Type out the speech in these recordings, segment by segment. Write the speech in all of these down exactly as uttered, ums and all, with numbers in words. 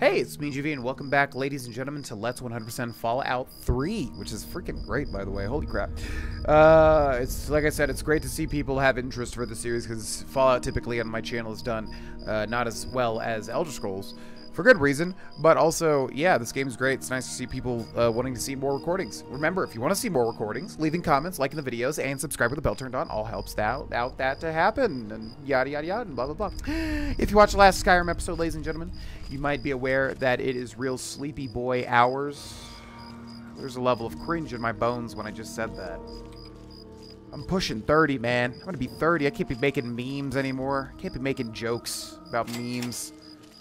Hey, it's me, G V, and welcome back, ladies and gentlemen, to Let's one hundred percent Fallout three, which is freaking great, by the way. Holy crap. Uh, it's like I said, it's great to see people have interest for the series, because Fallout typically on my channel is done uh, not as well as Elder Scrolls, for good reason, but also, yeah, this game is great. It's nice to see people uh, wanting to see more recordings. Remember, if you want to see more recordings, leaving comments, liking the videos, and subscribe with the bell turned on all helps that, out that to happen, and yada, yada, yada, and blah, blah, blah. If you watched the last Skyrim episode, ladies and gentlemen, you might be aware that it is real sleepy boy hours. There's a level of cringe in my bones when I just said that. I'm pushing thirty, man. I'm gonna be thirty. I can't be making memes anymore. I can't be making jokes about memes.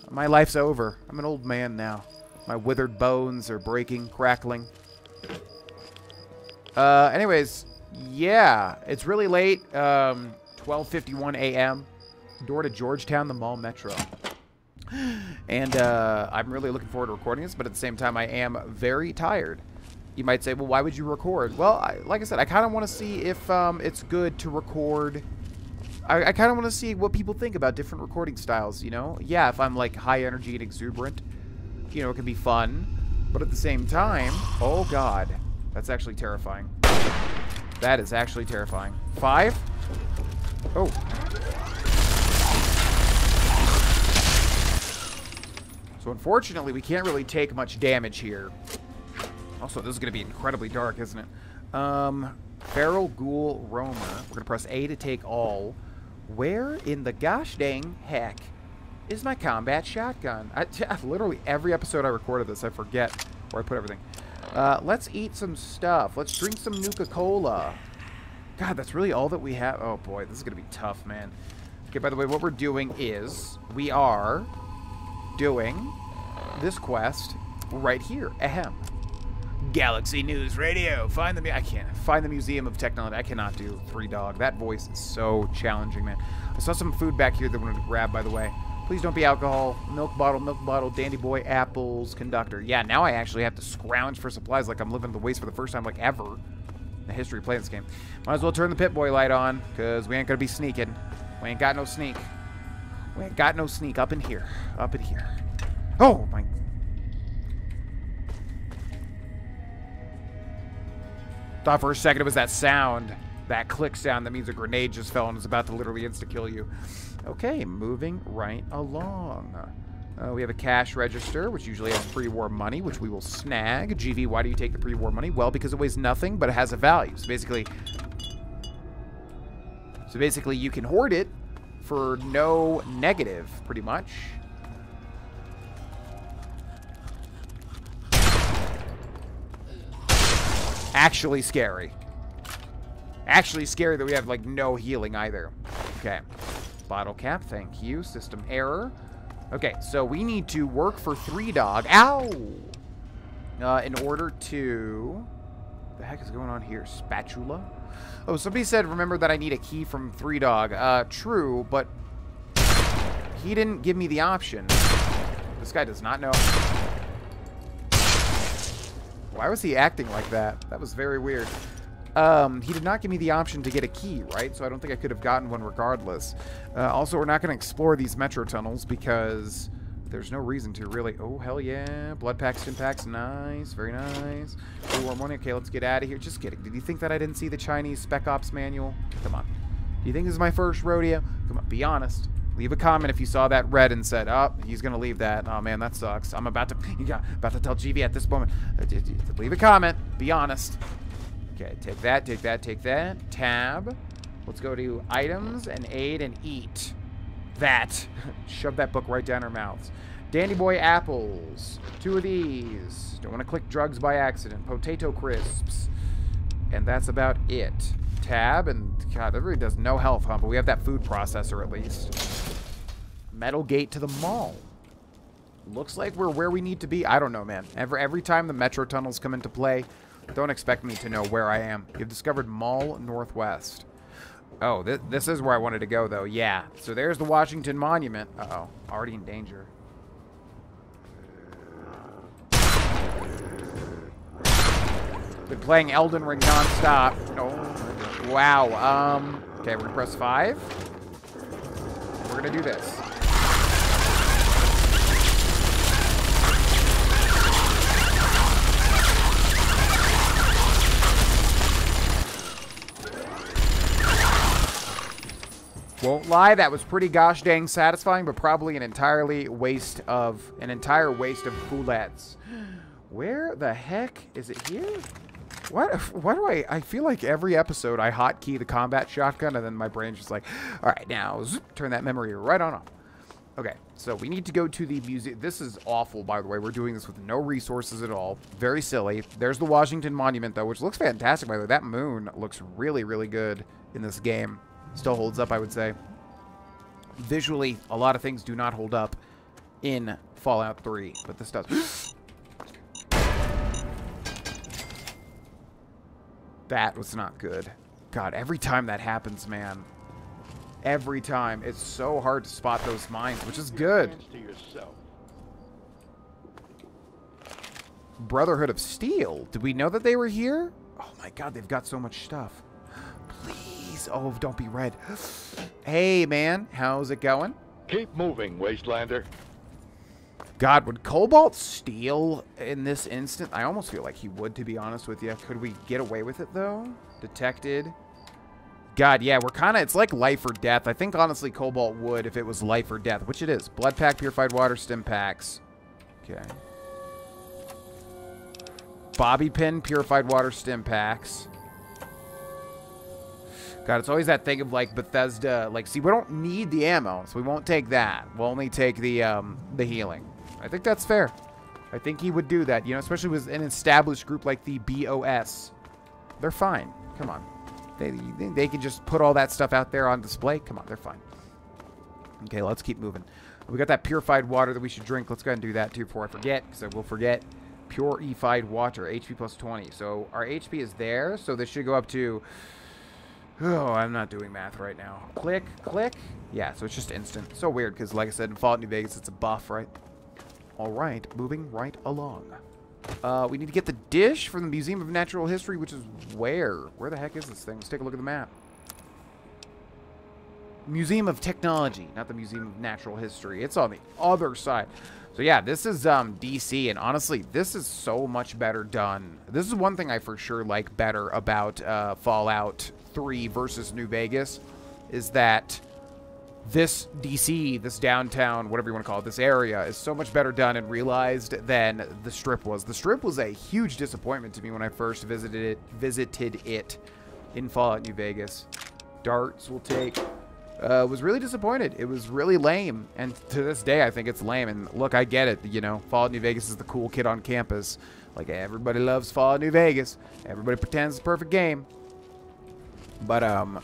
My life's over. I'm an old man now. My withered bones are breaking, crackling. Uh, anyways, yeah, it's really late. Um, twelve fifty-one a m Door to Georgetown, the Mall Metro. And uh, I'm really looking forward to recording this, but at the same time, I am very tired. You might say, well, why would you record? Well, I, like I said, I kind of want to see if um, it's good to record. I, I kind of want to see what people think about different recording styles, you know? Yeah, if I'm, like, high energy and exuberant, you know, it can be fun. But at the same time, oh, God. That's actually terrifying. That is actually terrifying. Five? Oh. So, unfortunately, we can't really take much damage here. Also, this is going to be incredibly dark, isn't it? Um, Feral Ghoul Roamer. We're going to press A to take all. Where in the gosh dang heck is my combat shotgun? I, I, literally every episode I recorded this, I forget where I put everything. Uh, let's eat some stuff. Let's drink some Nuka-Cola. God, that's really all that we have. Oh, boy, this is going to be tough, man. Okay, by the way, what we're doing is we are doing this quest right here. Ahem. Galaxy News Radio. Find the I can't find the Museum of Technology. I cannot do Three Dog. That voice is so challenging, man. I saw some food back here that I wanted to grab, by the way. Please don't be alcohol. Milk bottle, milk bottle, dandy boy, apples, conductor. Yeah, now I actually have to scrounge for supplies like I'm living the waste for the first time like ever in the history of playing this game. Might as well turn the Pip-Boy light on, because we ain't gonna be sneaking. We ain't got no sneak. We ain't got no sneak up in here. Up in here. Oh my. Thought for a second it was that sound, that click sound that means a grenade just fell and is about to literally insta-kill you. Okay, moving right along. Uh, we have a cash register, which usually has pre-war money, which we will snag. G V, why do you take the pre-war money? Well, because it weighs nothing, but it has a value. So basically, so basically you can hoard it for no negative, pretty much. Actually scary. Actually scary that we have, like, no healing either. Okay. Bottle cap, thank you. System error. Okay, so we need to work for Three Dog. Ow! Uh, in order to... What the heck is going on here? Spatula? Oh, somebody said, remember that I need a key from Three Dog. Uh, true, but... He didn't give me the option. This guy does not know... Why was he acting like that? That was very weird. Um, he did not give me the option to get a key, right? So I don't think I could have gotten one regardless. Uh, also, we're not going to explore these metro tunnels because there's no reason to really. Oh, hell yeah. Blood packs, stim packs. Nice. Very nice. Free war money. Okay, let's get out of here. Just kidding. Did you think that I didn't see the Chinese Spec Ops manual? Come on. Do you think this is my first rodeo? Come on. Be honest. Leave a comment if you saw that red and said, oh, he's going to leave that. Oh, man, that sucks. I'm about to you got, about to tell G V at this moment. Leave a comment. Be honest. Okay, take that, take that, take that. Tab. Let's go to items and aid and eat. That. Shove that book right down our mouths. Dandy Boy apples. Two of these. Don't want to click drugs by accident. Potato crisps. And that's about it. Tab. And, God, that really does no health, huh? But we have that food processor at least. Metal gate to the mall. Looks like we're where we need to be. I don't know, man. Every, every time the metro tunnels come into play, don't expect me to know where I am. You've discovered Mall Northwest. Oh, th this is where I wanted to go, though. Yeah. So there's the Washington Monument. Uh-oh. Already in danger. Been playing Elden Ring nonstop. Oh, wow. Um. Okay, we're going to press five. We're going to do this. won't lie, that was pretty gosh dang satisfying, but probably an entirely waste of an entire waste of bullets. Where the heck is it here? What? Why do I? I feel like every episode I hotkey the combat shotgun, and then my brain's just like, all right, now zoop, turn that memory right on off. Okay, so we need to go to the museum. This is awful, by the way. We're doing this with no resources at all. Very silly. There's the Washington Monument, though, which looks fantastic, by the way. That moon looks really, really good in this game. Still holds up, I would say. Visually, a lot of things do not hold up in Fallout three, but this does. That was not good. God, every time that happens, man. Every time. It's so hard to spot those mines, which is good. Brotherhood of Steel. Did we know that they were here? Oh my god, they've got so much stuff. Please. Oh, don't be red. Hey, man. How's it going? Keep moving, Wastelander. God, would Cobalt steal in this instant? I almost feel like he would, to be honest with you. Could we get away with it, though? Detected. God, yeah, we're kind of, it's like life or death. I think, honestly, Cobalt would if it was life or death, which it is. Blood pack, purified water, stim packs. Okay. Bobby pin, purified water, stim packs. God, it's always that thing of, like, Bethesda. Like, see, we don't need the ammo, so we won't take that. We'll only take the, um, the healing. I think that's fair. I think he would do that, you know, especially with an established group like the B O S. They're fine. Come on. They, they, they can just put all that stuff out there on display. Come on, they're fine. Okay, let's keep moving. We got that purified water that we should drink. Let's go ahead and do that, too, before I forget, because I will forget. Purified water, H P plus twenty. So our H P is there, so this should go up to... Oh, I'm not doing math right now. Click, click. Yeah, so it's just instant. So weird, because like I said, in Fallout New Vegas, it's a buff, right? All right, moving right along. Uh, we need to get the dish from the Museum of Natural History, which is where? Where the heck is this thing? Let's take a look at the map. Museum of Technology, not the Museum of Natural History. It's on the other side. So yeah, this is um, D C, and honestly, this is so much better done. This is one thing I for sure like better about uh, Fallout three versus New Vegas, is that... This D C, this downtown, whatever you want to call it, this area is so much better done and realized than the Strip was. The Strip was a huge disappointment to me when I first visited it, visited it in Fallout New Vegas. Darts will take. Uh, was really disappointed. It was really lame. And to this day, I think it's lame. And look, I get it. You know, Fallout New Vegas is the cool kid on campus. Like, everybody loves Fallout New Vegas. Everybody pretends it's a perfect game. But, um,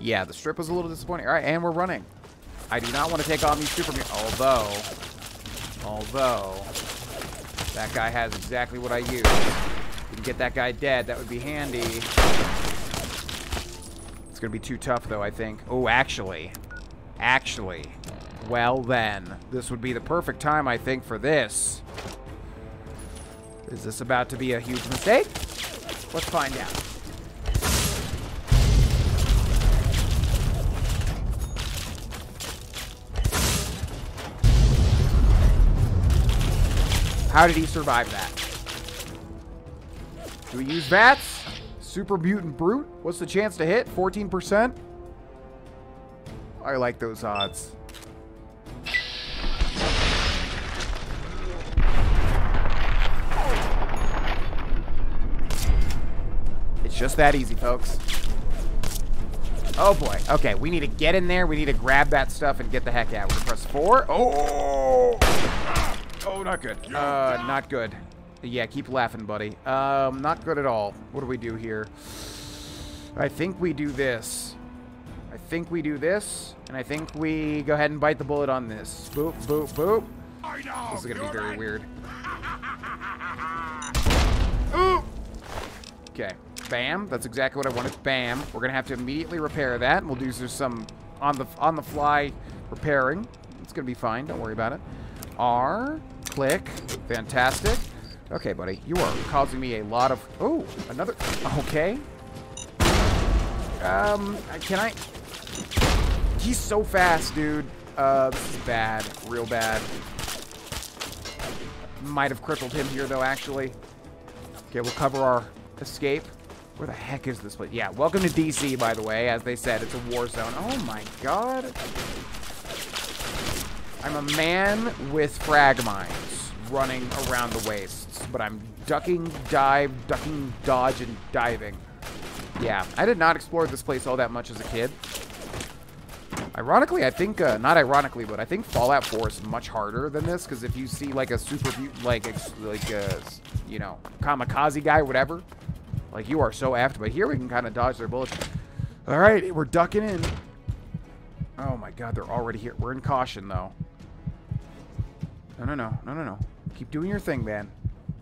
yeah, the Strip was a little disappointing. All right, and we're running. I do not want to take on these super mutants, although, although, that guy has exactly what I use. If we can get that guy dead, that would be handy. It's going to be too tough, though, I think. Oh, actually, actually, well then, this would be the perfect time, I think, for this. Is this about to be a huge mistake? Let's find out. How did he survive that? Do we use bats? Super Mutant Brute? What's the chance to hit? fourteen percent? I like those odds. It's just that easy, folks. Oh, boy. Okay, we need to get in there. We need to grab that stuff and get the heck out. We're gonna press four. Oh! Oh, not good. Uh, not good. Yeah, keep laughing, buddy. Um, not good at all. What do we do here? I think we do this. I think we do this, and I think we go ahead and bite the bullet on this. Boop, boop, boop. I know, this is gonna be very right. weird. Ooh. Okay. Bam. That's exactly what I wanted. Bam. We're gonna have to immediately repair that. We'll do some on the on the fly repairing. It's gonna be fine. Don't worry about it. R. Click. Fantastic. Okay, buddy. You are causing me a lot of... Oh, another... Okay. Um, can I... He's so fast, dude. Uh, this is bad. Real bad. Might have crippled him here, though, actually. Okay, we'll cover our escape. Where the heck is this place? Yeah, welcome to D C, by the way. As they said, it's a war zone. Oh my god. I'm a man with frag mines running around the wastes, but I'm ducking, dive, ducking, dodge, and diving. Yeah, I did not explore this place all that much as a kid. Ironically, I think, uh, not ironically, but I think Fallout four is much harder than this, because if you see, like, a super, like, ex like uh, you know, kamikaze guy, whatever, like, you are so after, but here we can kind of dodge their bullets. All right, we're ducking in. Oh, my God, they're already here. We're in caution, though. No, no, no, no, no, no. Keep doing your thing, man.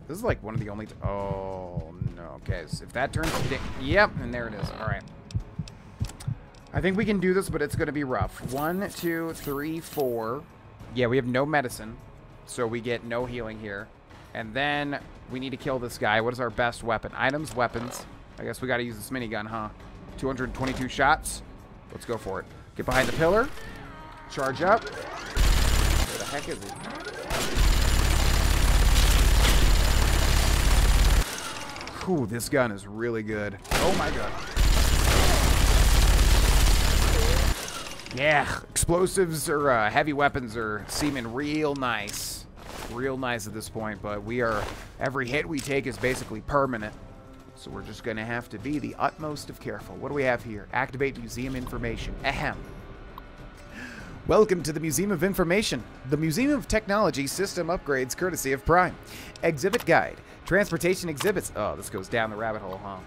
This is, like, one of the only, t oh, no, okay, so if that turns, yep, and there it is, all right. I think we can do this, but it's going to be rough. One, two, three, four. Yeah, we have no medicine, so we get no healing here. And then we need to kill this guy. What is our best weapon? Items, weapons. I guess we got to use this minigun, huh? two hundred twenty-two shots. Let's go for it. Get behind the pillar. Charge up. Where the heck is he? Ooh, this gun is really good. Oh, my God. Yeah, explosives or uh, heavy weapons are seeming real nice. Real nice at this point, but we are, every hit we take is basically permanent. So we're just gonna have to be the utmost of careful. What do we have here? Activate museum information. Ahem. Welcome to the Museum of Information. The Museum of Technology system upgrades courtesy of Prime. Exhibit guide. Transportation exhibits. Oh, this goes down the rabbit hole, huh?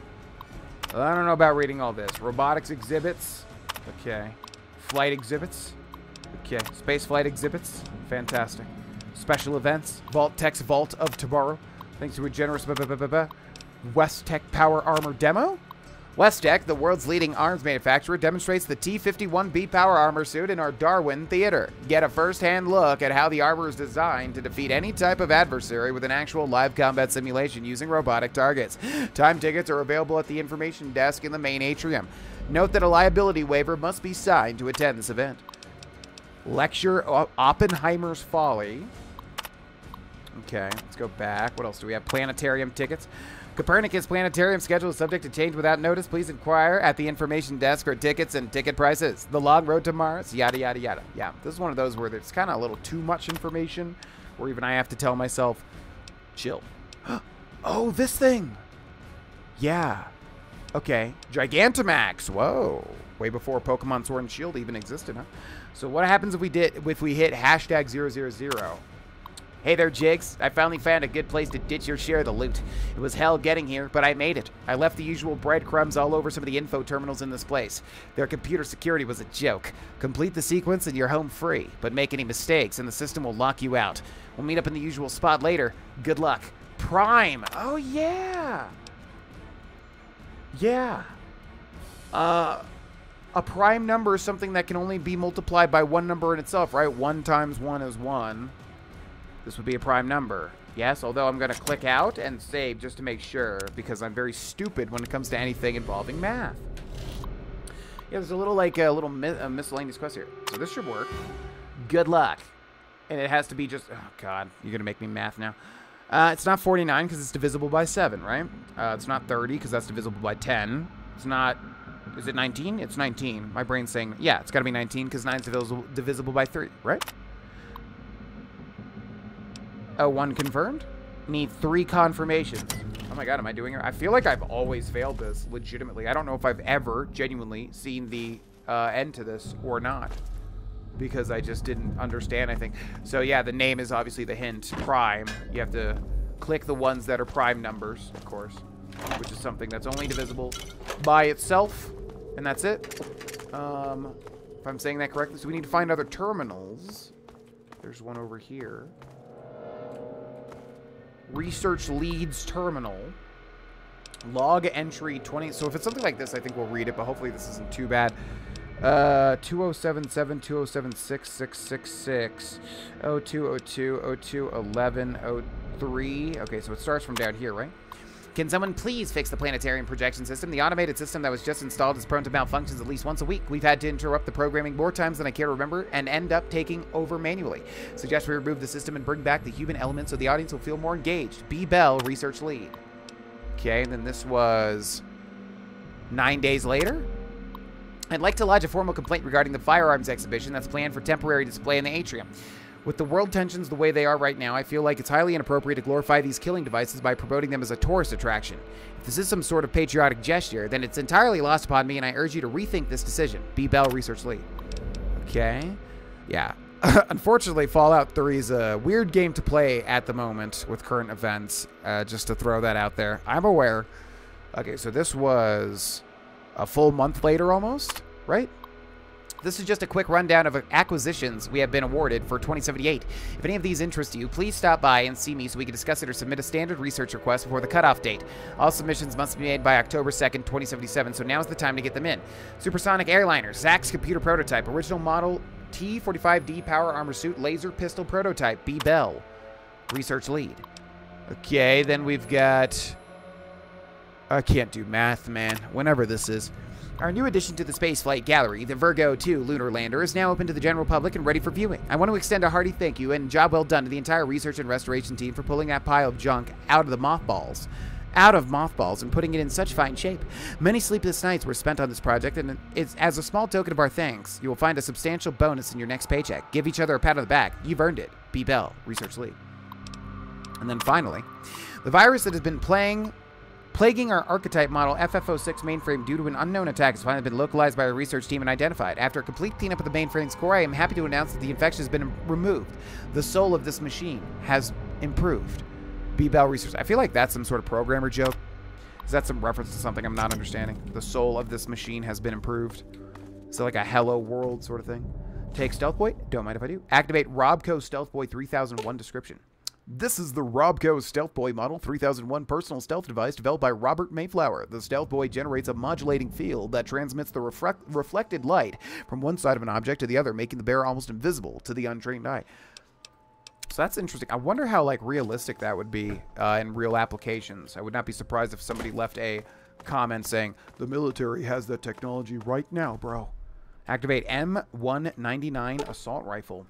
I don't know about reading all this. Robotics exhibits. Okay. Flight exhibits. Okay. Space flight exhibits. Fantastic. Special events. Vault-Tech's Vault of Tomorrow. Thanks to a generous WestTech Power Armor Demo. WestTech, the world's leading arms manufacturer, demonstrates the T fifty-one B Power Armor suit in our Darwin theater. Get a first-hand look at how the armor is designed to defeat any type of adversary with an actual live combat simulation using robotic targets. Time tickets are available at the information desk in the main atrium. Note that a liability waiver must be signed to attend this event. Lecture Oppenheimer's Folly. Okay, let's go back. What else do we have? Planetarium tickets. Copernicus Planetarium schedule is subject to change without notice. Please inquire at the information desk for tickets and ticket prices. The long road to Mars. Yada, yada, yada. Yeah, this is one of those where there's kind of a little too much information, or even I have to tell myself, chill. Oh, this thing. Yeah. Okay, Gigantamax. Whoa, way before Pokemon Sword and Shield even existed, huh? So what happens if we did if we hit hashtag zero zero zero? Hey there, Jigs. I finally found a good place to ditch your share of the loot. It was hell getting here, but I made it. I left the usual breadcrumbs all over some of the info terminals in this place. Their computer security was a joke. Complete the sequence and you're home free, but make any mistakes and the system will lock you out. We'll meet up in the usual spot later. Good luck. Prime. Oh yeah. Yeah. Uh, a prime number is something that can only be multiplied by one number in itself, right? One times one is one. This would be a prime number. Yes, although I'm going to click out and save just to make sure, because I'm very stupid when it comes to anything involving math. Yeah, there's a little, like, a little mi a miscellaneous quest here. So this should work. Good luck. And it has to be just... Oh, God. You're going to make me math now. Uh, it's not forty-nine because it's divisible by seven, right? Uh, it's not thirty because that's divisible by ten. It's not... Is it nineteen? It's nineteen. My brain's saying, yeah, it's got to be nineteen because nine is divisible, divisible by three, right? Oh, one confirmed? Need three confirmations. Oh my god, am I doing it? I feel like I've always failed this, legitimately. I don't know if I've ever genuinely seen the uh, end to this or not, because I just didn't understand, I think. So yeah, the name is obviously the hint, prime. You have to click the ones that are prime numbers, of course, which is something that's only divisible by itself, and that's it. Um, if I'm saying that correctly. So we need to find other terminals. There's one over here. Research leads terminal. Log entry twenty. So if it's something like this, I think we'll read it, but hopefully this isn't too bad. Uh, two oh seven seven, two oh seven six, six six six, oh two oh two, oh two eleven, oh three. Okay, so it starts from down here, right? Can someone please fix the planetarium projection system? The automated system that was just installed is prone to malfunctions at least once a week. We've had to interrupt the programming more times than I care to remember and end up taking over manually. Suggest we remove the system and bring back the human element so the audience will feel more engaged. B. Bell, research lead. Okay, and then this was... Nine days later, I'd like to lodge a formal complaint regarding the firearms exhibition that's planned for temporary display in the atrium. With the world tensions the way they are right now, I feel like it's highly inappropriate to glorify these killing devices by promoting them as a tourist attraction. If this is some sort of patriotic gesture, then it's entirely lost upon me, and I urge you to rethink this decision. B. Bell, Research Lead. Okay. Yeah. Unfortunately, Fallout three is a weird game to play at the moment with current events, uh, just to throw that out there. I'm aware. Okay, so this was a full month later almost, right? This is just a quick rundown of acquisitions we have been awarded for twenty seventy-eight. If any of these interest you, please stop by and see me so we can discuss it or submit a standard research request before the cutoff date. All submissions must be made by October second, twenty seventy-seven, so now's the time to get them in. Supersonic Airliner, Zach's Computer Prototype, Original Model T forty-five D Power Armor Suit, Laser Pistol Prototype, B. Bell, Research Lead. Okay, then we've got... I can't do math, man. Whenever this is. Our new addition to the Spaceflight Gallery, the Virgo two Lunar Lander, is now open to the general public and ready for viewing. I want to extend a hearty thank you and job well done to the entire research and restoration team for pulling that pile of junk out of the mothballs. out of mothballs and putting it in such fine shape. Many sleepless nights were spent on this project, and it's, as a small token of our thanks, you will find a substantial bonus in your next paycheck. Give each other a pat on the back. You've earned it. B. Bell, Research Lead. And then finally, the virus that has been playing... plaguing our archetype model F F oh six mainframe due to an unknown attack has finally been localized by our research team and identified. After a complete cleanup of the mainframe's core, I am happy to announce that the infection has been removed. The soul of this machine has improved. B. Bell Research. I feel like that's some sort of programmer joke. Is that some reference to something I'm not understanding? The soul of this machine has been improved. Is that like a hello world sort of thing? Take Stealth Boy. Don't mind if I do. Activate Robco Stealth Boy three thousand one description. This is the Robco Stealth Boy Model three thousand one personal stealth device developed by Robert Mayflower. The Stealth Boy generates a modulating field that transmits the reflect reflected light from one side of an object to the other, making the bearer almost invisible to the untrained eye. So that's interesting. I wonder how like realistic that would be uh, in real applications. I would not be surprised if somebody left a comment saying, "The military has the technology right now, bro." Activate M one ninety-nine Assault Rifle.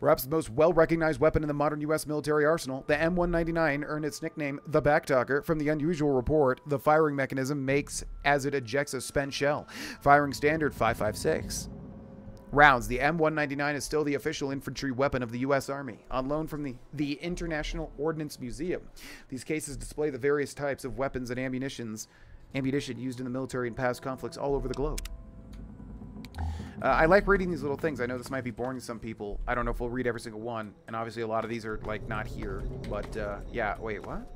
Perhaps the most well-recognized weapon in the modern U S military arsenal, the M one ninety-nine earned its nickname, the Backtalker, from the unusual report the firing mechanism makes as it ejects a spent shell. Firing standard five five six. Rounds, the M one ninety-nine is still the official infantry weapon of the U S Army, on loan from the, the International Ordnance Museum. These cases display the various types of weapons and ammunitions, ammunition used in the military in past conflicts all over the globe. Uh, I like reading these little things. I know this might be boring to some people. I don't know if we'll read every single one. And obviously a lot of these are, like, not here. But, uh, yeah. Wait, what?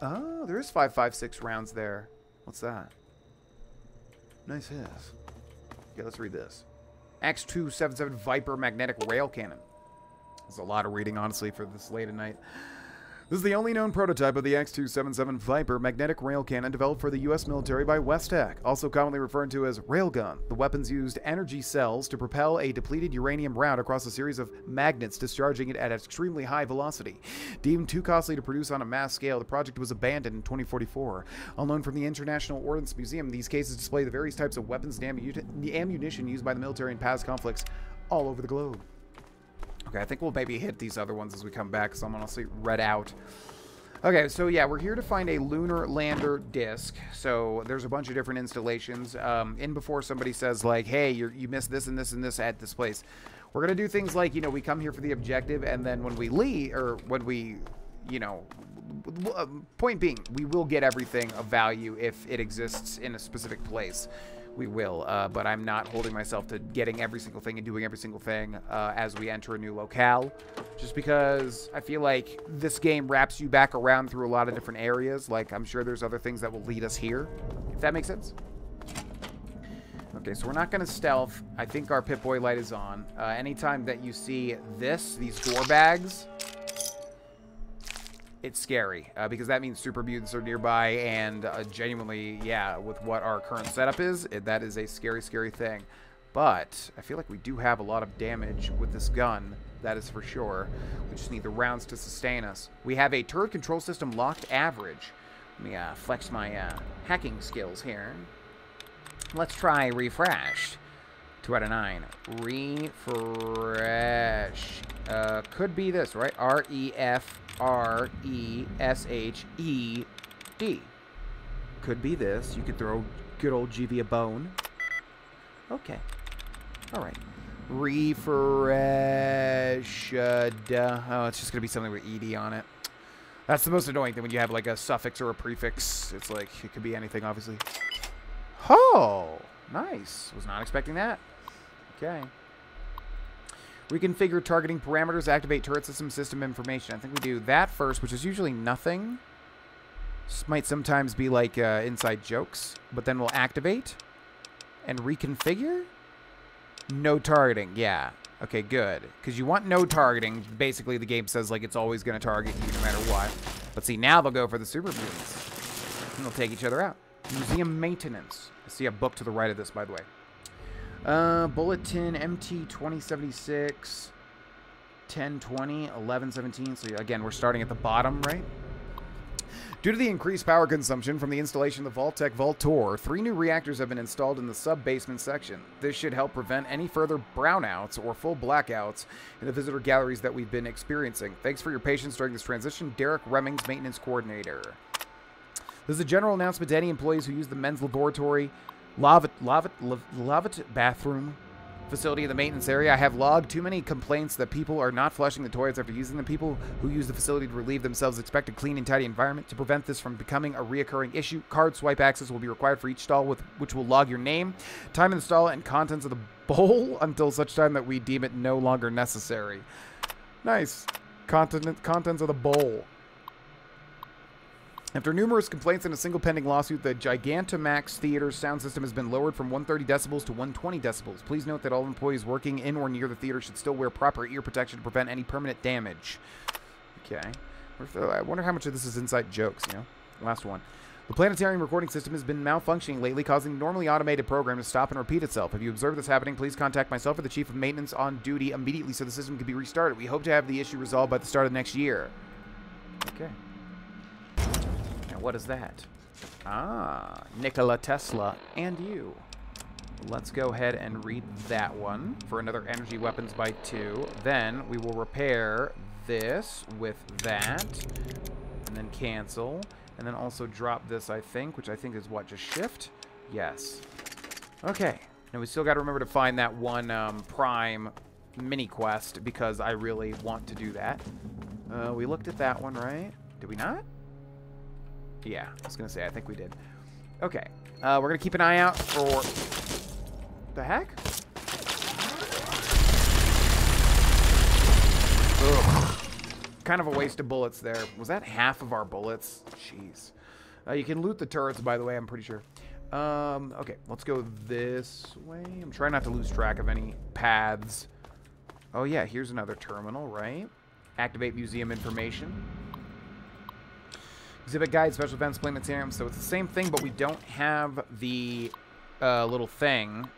Oh, there is five five six rounds there. What's that? Nice hiss. Okay, let's read this. X two seventy-seven Viper Magnetic Rail Cannon. There's a lot of reading, honestly, for this late at night. This is the only known prototype of the X two seventy-seven Viper magnetic rail cannon developed for the U S military by WestTech, also commonly referred to as railgun. The weapons used energy cells to propel a depleted uranium round across a series of magnets, discharging it at extremely high velocity. Deemed too costly to produce on a mass scale, the project was abandoned in twenty forty-four. On loan from the International Ordnance Museum, these cases display the various types of weapons and ammunition used by the military in past conflicts all over the globe. Okay, I think we'll maybe hit these other ones as we come back, because I'm honestly read out. Okay, so yeah, we're here to find a lunar lander disc. So there's a bunch of different installations. Um, in before somebody says, like, hey, you're, you missed this and this and this at this place. We're going to do things like, you know, we come here for the objective, and then when we leave, or when we, you know, point being, we will get everything of value if it exists in a specific place. We will, uh, but I'm not holding myself to getting every single thing and doing every single thing uh, as we enter a new locale, just because I feel like this game wraps you back around through a lot of different areas. Like, I'm sure there's other things that will lead us here, if that makes sense. Okay, so we're not going to stealth. I think our Pip-Boy light is on. Uh, anytime that you see this, these door bags, it's scary, uh, because that means super mutants are nearby, and uh, genuinely, yeah, with what our current setup is, it, that is a scary, scary thing. But I feel like we do have a lot of damage with this gun, that is for sure. We just need the rounds to sustain us. We have a turret control system locked average. Let me uh, flex my uh, hacking skills here. Let's try refresh. Two out of nine. Refresh. Uh, could be this, right? R E F R E S H E D. Could be this. You could throw good old G V a bone. Okay. All right. Refreshed. Oh, it's just going to be something with E D on it. That's the most annoying thing when you have, like, a suffix or a prefix. It's like, it could be anything, obviously. Oh! Nice. Was not expecting that. Okay. Reconfigure targeting parameters. Activate turret system system information. I think we do that first, which is usually nothing. This might sometimes be, like, uh, inside jokes. But then we'll activate and reconfigure. No targeting. Yeah. Okay, good. Because you want no targeting. Basically, the game says, like, it's always going to target you no matter what. But see, now they'll go for the super mutants. And they'll take each other out. Museum maintenance. I see a book to the right of this, by the way. Uh, bulletin, M T twenty seventy-six, ten twenty, eleven seventeen. So, again, we're starting at the bottom, right? Due to the increased power consumption from the installation of the Vault-Tech Voltor, three new reactors have been installed in the sub-basement section. This should help prevent any further brownouts or full blackouts in the visitor galleries that we've been experiencing. Thanks for your patience during this transition, Derek Remmings, Maintenance Coordinator. This is a general announcement to any employees who use the men's laboratory, lavat, lavat, lavat bathroom facility in the maintenance area. I have logged too many complaints that people are not flushing the toilets after using them. People who use the facility to relieve themselves expect a clean and tidy environment. To prevent this from becoming a reoccurring issue, card swipe access will be required for each stall, with which will log your name, time in the stall, and contents of the bowl until such time that we deem it no longer necessary. Nice. Content, contents of the bowl. After numerous complaints and a single pending lawsuit, the Gigantamax Theater's sound system has been lowered from one hundred thirty decibels to one hundred twenty decibels. Please note that all employees working in or near the theater should still wear proper ear protection to prevent any permanent damage. Okay. I wonder how much of this is inside jokes, you know? Last one. The planetarium recording system has been malfunctioning lately, causing normally automated program to stop and repeat itself. If you observe this happening, please contact myself or the chief of maintenance on duty immediately so the system can be restarted. We hope to have the issue resolved by the start of next year. Okay. What is that? Ah, Nikola Tesla and you. Let's go ahead and read that one for another energy weapons by two. Then we will repair this with that, and then cancel, and then also drop this, I think, which I think is what, just shift? Yes. Okay. Now we still got to remember to find that one um, prime mini quest because I really want to do that. Uh, we looked at that one, right? Did we not? Yeah, I was going to say, I think we did. Okay, uh, we're going to keep an eye out for... The heck? Ugh. Kind of a waste of bullets there. Was that half of our bullets? Jeez. Uh, you can loot the turrets, by the way, I'm pretty sure. Um, okay, let's go this way. I'm trying not to lose track of any paths. Oh, yeah, here's another terminal, right? Activate museum information. Exhibit guide, special events, planetarium. So it's the same thing, but we don't have the uh, little thing.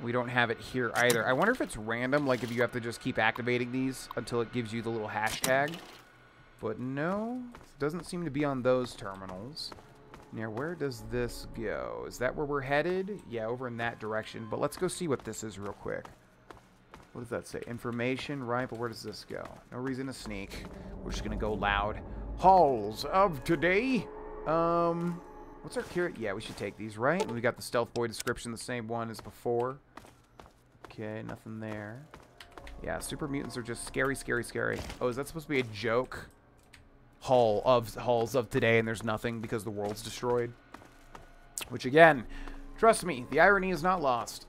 We don't have it here either. I wonder if it's random, like if you have to just keep activating these until it gives you the little hashtag. But no, it doesn't seem to be on those terminals. Now, where does this go? Is that where we're headed? Yeah, over in that direction. But let's go see what this is real quick. What does that say? Information, right? But where does this go? No reason to sneak. We're just going to go loud. Halls of today. Um, what's our cure? Yeah, we should take these, right? And we got the Stealth Boy description, the same one as before. Okay, nothing there. Yeah, super mutants are just scary, scary, scary. Oh, is that supposed to be a joke? Hall of halls of today, and there's nothing because the world's destroyed. Which again, trust me, the irony is not lost.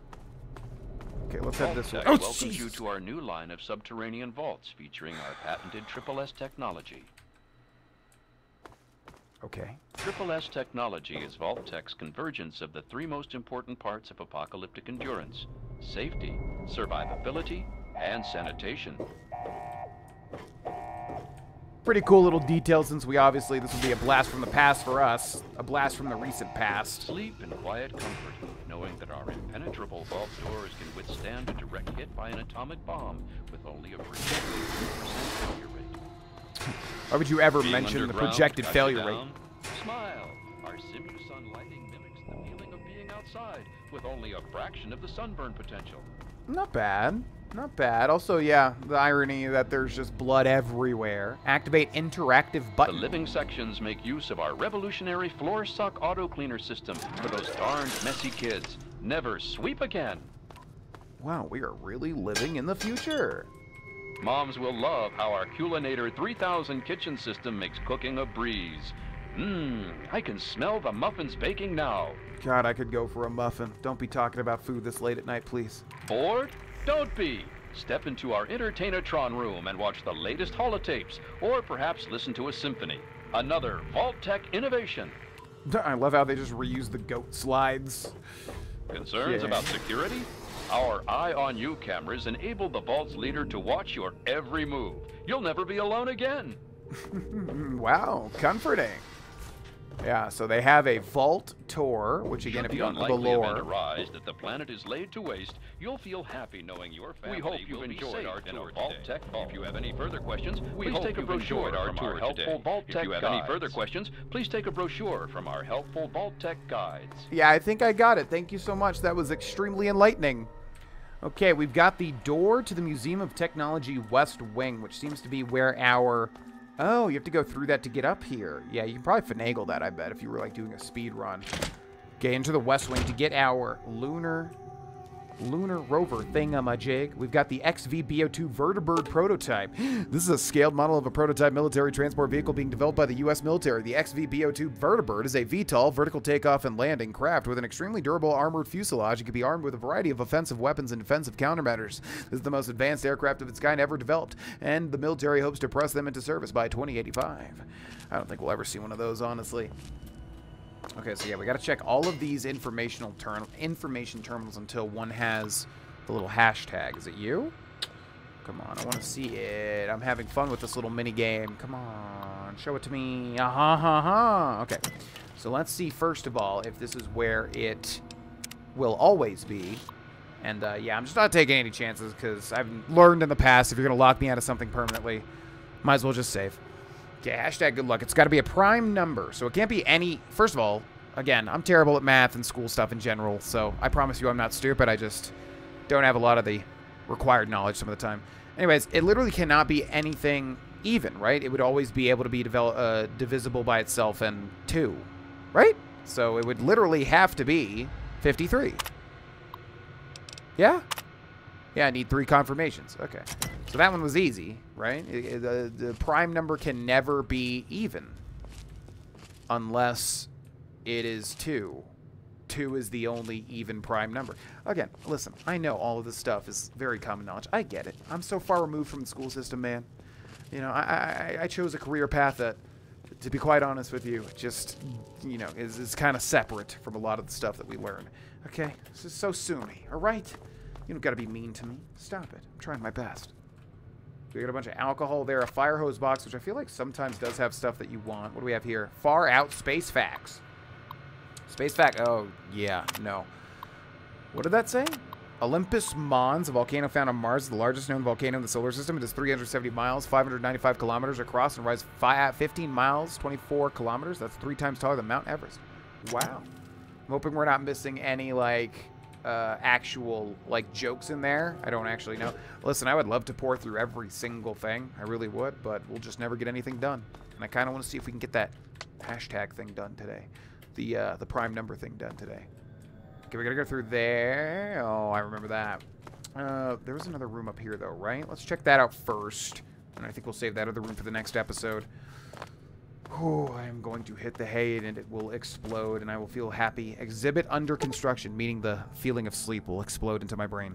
Okay, let's head this way. Oh, welcomes geez. you to our new line of subterranean vaults featuring our patented Triple S technology. Okay. Triple S technology is Vault-Tech's convergence of the three most important parts of apocalyptic endurance: safety, survivability, and sanitation. Pretty cool little detail, since we obviously, this will be a blast from the past for us, a blast from the recent past. Sleep in quiet comfort, knowing that our impenetrable vault doors can withstand a direct hit by an atomic bomb with only a projected three percent failure rate. Why would you ever Being mention the projected failure rate? Smile. Our Simusun lighting mimics the feeling of being outside with only a fraction of the sunburn potential. Not bad. Not bad. Also, yeah, the irony that there's just blood everywhere. Activate interactive button. The living sections make use of our revolutionary floor sock auto cleaner system for those darned messy kids. Never sweep again. Wow, we are really living in the future. Moms will love how our Culinator three thousand kitchen system makes cooking a breeze. Mmm, I can smell the muffins baking now. God, I could go for a muffin. Don't be talking about food this late at night, please. Bored? Don't be. Step into our Entertainatron room and watch the latest holotapes, or perhaps listen to a symphony. Another Vault-Tech innovation. I love how they just reuse the goat slides. Concerns yeah. about security? Our Eye on You cameras enable the Vault's leader to watch your every move. You'll never be alone again. Wow, comforting. Yeah, so they have a vault tour, which again, if you don't know the lore, that the planet is laid to waste, you'll feel happy knowing your family. We hope you've enjoyed our tour today. If you have any further questions, please take a brochure from our helpful Vault Tech guides. If you have any further questions, please take a brochure from our helpful Vault Tech guides. Yeah, I think I got it. Thank you so much. That was extremely enlightening. Okay, we've got the door to the Museum of Technology West Wing, which seems to be where our... Oh, you have to go through that to get up here. Yeah, you can probably finagle that, I bet, if you were, like, doing a speed run. Okay, into the West Wing to get our lunar lunar rover thingamajig. We've got the X V B O two vertibird prototype. This is a scaled model of a prototype military transport vehicle being developed by the U S military. The X V B O two vertibird is a V TOL, vertical takeoff and landing craft with an extremely durable armored fuselage. It can be armed with a variety of offensive weapons and defensive countermeasures. This is the most advanced aircraft of its kind ever developed, and the military hopes to press them into service by twenty eighty-five. I don't think we'll ever see one of those, honestly. Okay, so yeah, we got to check all of these informational term information terminals until one has the little hashtag. Is it you? Come on, I want to see it. I'm having fun with this little mini game. Come on, show it to me. Ah ha ha ha. Okay, so let's see first of all if this is where it will always be. And uh, yeah, I'm just not taking any chances because I've learned in the past if you're gonna lock me out of something permanently, might as well just save. Okay, hashtag good luck. It's got to be a prime number, so it can't be any... First of all, again, I'm terrible at math and school stuff in general, so I promise you I'm not stupid. I just don't have a lot of the required knowledge some of the time. Anyways, it literally cannot be anything even, right? It would always be able to be develop, uh, divisible by itself and two, right? So it would literally have to be fifty-three. Yeah? Yeah, I need three confirmations. Okay. So that one was easy, right? The, the prime number can never be even. Unless it is two. Two is the only even prime number. Again, listen, I know all of this stuff is very common knowledge. I get it. I'm so far removed from the school system, man. You know, I, I, I chose a career path that, to be quite honest with you, just, you know, is, is kind of separate from a lot of the stuff that we learn. Okay? This is so soony, all right? You don't got to be mean to me. Stop it. I'm trying my best. We got a bunch of alcohol there, a fire hose box, which I feel like sometimes does have stuff that you want. What do we have here? Far out space facts. Space fact. Oh, yeah, no. What did that say? Olympus Mons, a volcano found on Mars, the largest known volcano in the solar system. It is three hundred seventy miles, five hundred ninety-five kilometers across, and rises fifteen miles, twenty-four kilometers. That's three times taller than Mount Everest. Wow. I'm hoping we're not missing any, like... Uh, actual, like, jokes in there. I don't actually know. Listen, I would love to pour through every single thing. I really would, but we'll just never get anything done. And I kind of want to see if we can get that hashtag thing done today. The, uh, the prime number thing done today. Okay, we gotta go through there. Oh, I remember that. Uh, there was another room up here, though, right? Let's check that out first. And I think we'll save that other room for the next episode. Oh, I am going to hit the hay and it will explode and I will feel happy. Exhibit under construction, meaning the feeling of sleep will explode into my brain.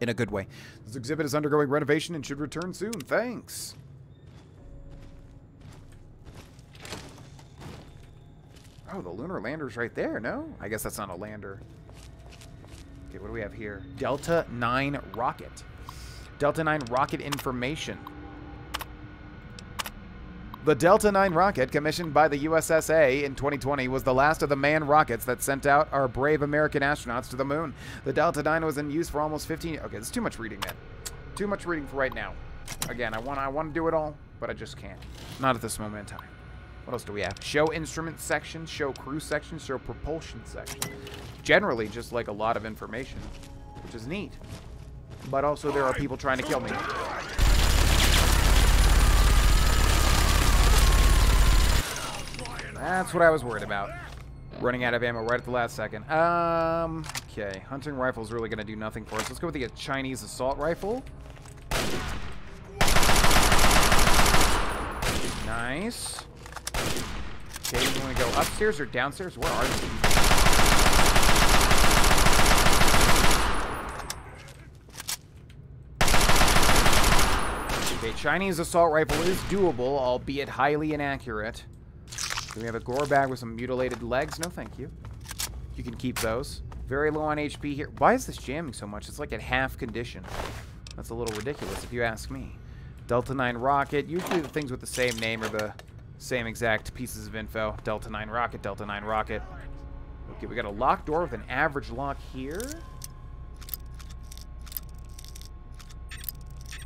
In a good way. This exhibit is undergoing renovation and should return soon. Thanks. Oh, the lunar lander's right there, no? I guess that's not a lander. Okay, what do we have here? Delta nine rocket. Delta nine rocket information. The Delta nine rocket, commissioned by the U S S A in twenty twenty, was the last of the manned rockets that sent out our brave American astronauts to the moon. The Delta nine was in use for almost fifteen... Okay, there's too much reading, man. Too much reading for right now. Again, I want I want to do it all, but I just can't. Not at this moment in time. What else do we have? Show instrument section, show crew section, show propulsion section. Generally, just like a lot of information, which is neat. but also there are people trying to kill me. That's what I was worried about. Running out of ammo right at the last second. Um, okay, hunting rifle's really gonna do nothing for us. Let's go with the Chinese assault rifle. Nice. Okay, you wanna go upstairs or downstairs? Where are you? Okay, Chinese assault rifle is doable, albeit highly inaccurate. We have a gore bag with some mutilated legs. No, thank you. You can keep those. Very low on H P here. Why is this jamming so much? It's like at half condition. That's a little ridiculous, if you ask me. Delta nine rocket. Usually the things with the same name are the same exact pieces of info. Delta nine rocket, Delta nine rocket. Okay, we got a locked door with an average lock here.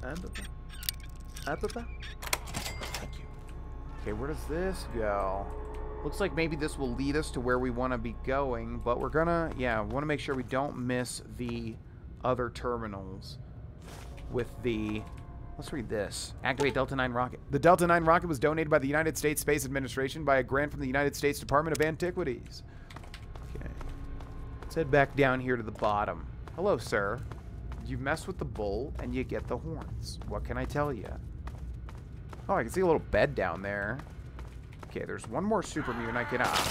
Thank you. Okay, where does this go? Looks like maybe this will lead us to where we want to be going, but we're gonna, yeah, we want to make sure we don't miss the other terminals with the, let's read this. Activate Delta nine rocket. The Delta nine rocket was donated by the United States Space Administration by a grant from the United States Department of Antiquities. Okay. Let's head back down here to the bottom. Hello, sir. You mess with the bull and you get the horns. What can I tell you? Oh, I can see a little bed down there. Okay, there's one more super mutant I can... Ah,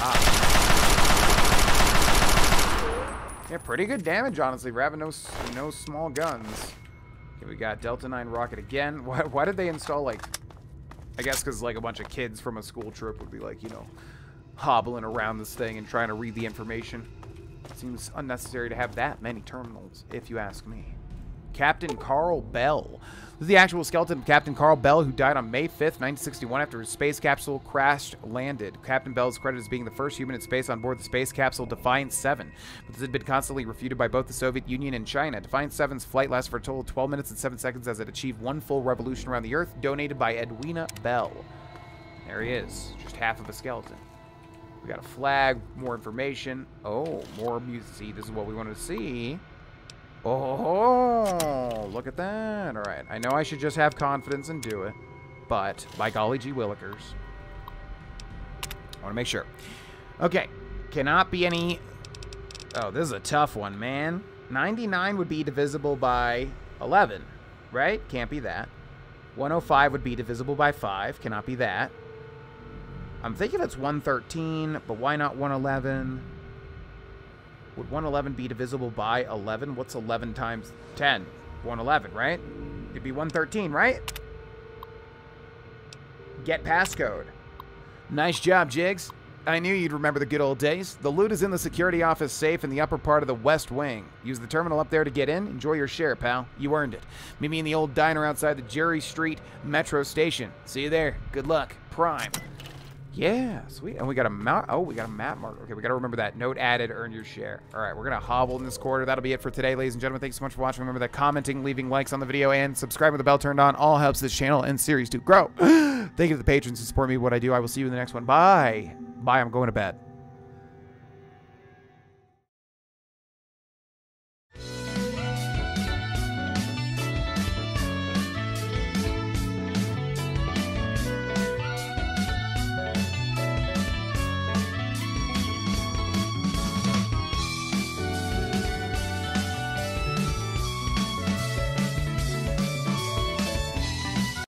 ah. Yeah, pretty good damage, honestly, for having no, no small guns. Okay, we got Delta nine rocket again. Why, why did they install, like... I guess because, like, a bunch of kids from a school trip would be, like, you know, hobbling around this thing and trying to read the information. It seems unnecessary to have that many terminals, if you ask me. Captain Carl Bell. This is the actual skeleton of Captain Carl Bell, who died on May fifth, nineteen sixty-one after his space capsule crash-landed. Captain Bell is credited as being the first human in space on board the space capsule Defiant seven, but this had been constantly refuted by both the Soviet Union and China. Defiant seven's flight lasted for a total of twelve minutes and seven seconds as it achieved one full revolution around the Earth, donated by Edwina Bell. There he is, just half of a skeleton. We got a flag, more information. Oh, more music. See, this is what we wanted to see. Oh, look at that. All right. I know I should just have confidence and do it, but by golly gee willikers. I want to make sure. Okay. Cannot be any... Oh, this is a tough one, man. ninety-nine would be divisible by eleven, right? Can't be that. one oh five would be divisible by five. Cannot be that. I'm thinking it's one thirteen, but why not one eleven? Would one eleven be divisible by eleven? What's eleven times ten? one eleven, right? It'd be one thirteen, right? Get passcode. Nice job, Jigs. I knew you'd remember the good old days. The loot is in the security office safe in the upper part of the west wing. Use the terminal up there to get in. Enjoy your share, pal. You earned it. Meet me in the old diner outside the Jerry Street Metro Station. See you there. Good luck. Prime. Yeah, sweet. And we got a map. Oh, we got a map marker. Okay, we got to remember that. Note added, earn your share. All right, we're going to hobble in this corridor. That'll be it for today, ladies and gentlemen. Thanks so much for watching. Remember that commenting, leaving likes on the video, and subscribing with the bell turned on all helps this channel and series to grow. Thank you to the patrons who support me, what I do. I will see you in the next one. Bye. Bye, I'm going to bed.